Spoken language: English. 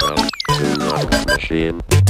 Welcome to Rock Machine.